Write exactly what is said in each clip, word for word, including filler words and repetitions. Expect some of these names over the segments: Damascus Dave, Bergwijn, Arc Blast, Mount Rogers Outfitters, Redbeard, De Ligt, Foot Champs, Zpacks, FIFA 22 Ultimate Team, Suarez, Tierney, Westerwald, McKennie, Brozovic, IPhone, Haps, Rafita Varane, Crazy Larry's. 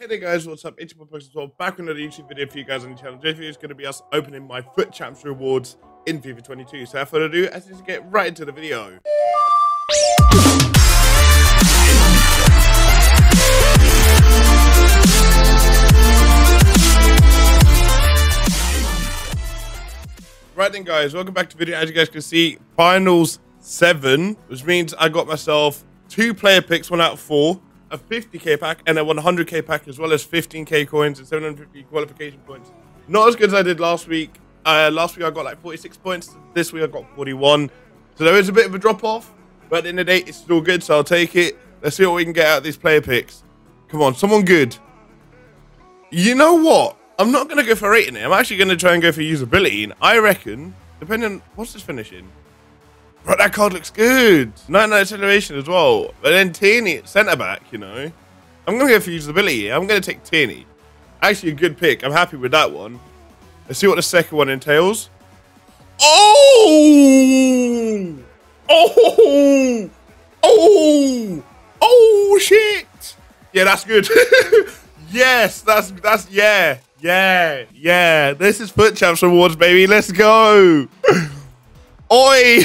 Hey there guys, what's up? It's twelve back with another YouTube video for you guys on the channel. Today's video is going to be us opening my Foot Champs rewards in FIFA twenty-two. So without further ado, let's just get right into the video. Right then guys, welcome back to the video. As you guys can see, Finals seven, which means I got myself two player picks, one out of four. A fifty K pack and a one hundred K pack, as well as fifteen K coins and seven hundred fifty qualification points. Not as good as I did last week. Uh, last week I got like forty-six points. This week I got forty-one. So there is a bit of a drop off, but at the end of the day, it's still good. So I'll take it. Let's see what we can get out of these player picks. Come on, someone good. You know what? I'm not going to go for rating it. I'm actually going to try and go for usability. And I reckon, depending on what's this finishing. Bro, that card looks good. ninety-nine acceleration as well. But then Tierney at centre-back, you know. I'm going to go for usability. I'm going to take Tierney. Actually, a good pick. I'm happy with that one. Let's see what the second one entails. Oh! Oh! Oh! Oh, shit! Yeah, that's good. Yes, that's, that's, yeah. Yeah, yeah. This is Foot Champs rewards, baby. Let's go. Oi!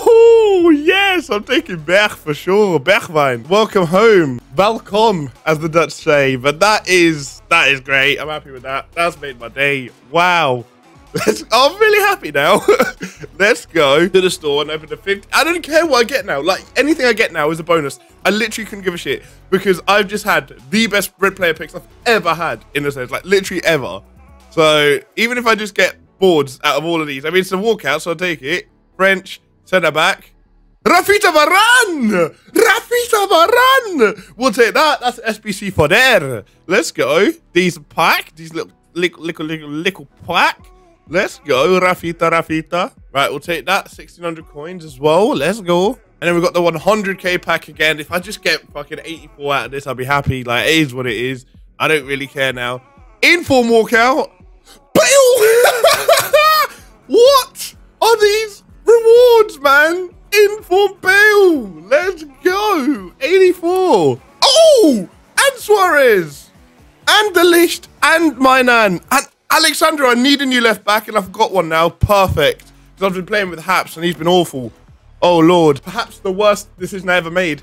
Oh, yes! I'm taking Berg for sure. Bergwijn. Welcome home. Welcome, as the Dutch say. But that is that is great. I'm happy with that. That's made my day. Wow. Let's, I'm really happy now. Let's go to the store and open the fifty. I don't care what I get now. Like, anything I get now is a bonus. I literally couldn't give a shit because I've just had the best red player picks I've ever had in a sense. Like, literally ever. So, even if I just get boards out of all of these. I mean, it's a walkout, so I'll take it. French, centre-back. Rafita Varane! Rafita Varane! We'll take that. That's S B C for there. Let's go. These pack. These little, little, little, little, little pack. Let's go. Rafita, Rafita. Right, we'll take that. sixteen hundred coins as well. Let's go. And then we've got the one hundred K pack again. If I just get fucking eighty-four out of this, I'll be happy. Like, it is what it is. I don't really care now. Inform walkout. What are these rewards, man? In for Bale. Let's go. eighty-four. Oh, and Suarez. And De Ligt. And Mainan. And Alexander, I need a new left back, and I've got one now. Perfect. Because I've been playing with Haps, and he's been awful. Oh, Lord. Perhaps the worst decision I ever made.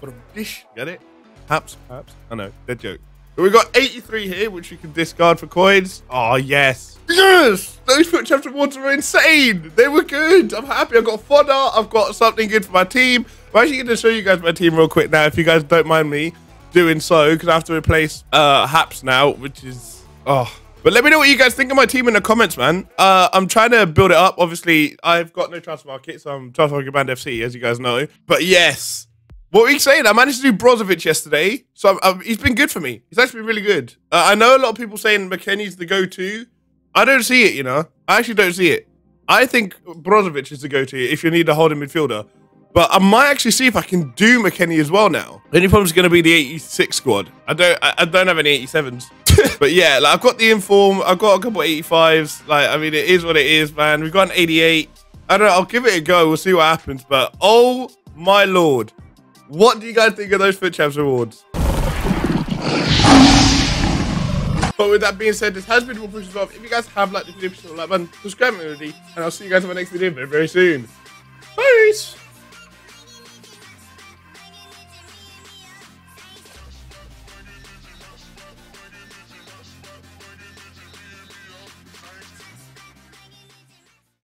What a dish. Get it? Haps, Haps. I know. Dead joke. But we've got eighty-three here, which we can discard for coins. Oh, yes. Yes! Those Foot Champs rewards were insane. They were good. I'm happy. I've got fodder. I've got something good for my team. I'm actually going to show you guys my team real quick now, if you guys don't mind me doing so, because I have to replace uh, Haps now, which is... oh. But let me know what you guys think of my team in the comments, man. Uh, I'm trying to build it up. Obviously, I've got no transfer market, so I'm transfer market banned F C, as you guys know. But yes... what were you saying? I managed to do Brozovic yesterday, so I'm, I'm, he's been good for me. He's actually been really good. Uh, I know a lot of people saying McKennie's the go-to. I don't see it, you know. I actually don't see it. I think Brozovic is the go-to if you need a holding midfielder. But I might actually see if I can do McKennie as well now. The only problem is going to be the eighty-six squad. I don't, I, I don't have any eighty-sevens. But yeah, like I've got the inform. I've got a couple of eighty-fives. Like I mean, it is what it is, man. We've got an eighty-eight. I don't know. I'll give it a go. We'll see what happens. But oh my lord. What do you guys think of those Foot Champs rewards? But with that being said, this has been twelve. If you guys have liked the video, please hit the like button, subscribe already, and I'll see you guys in my next video very, very soon. Peace!